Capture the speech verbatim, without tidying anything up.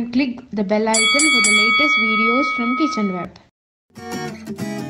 and click the bell icon for the latest videos from Kitchen Web.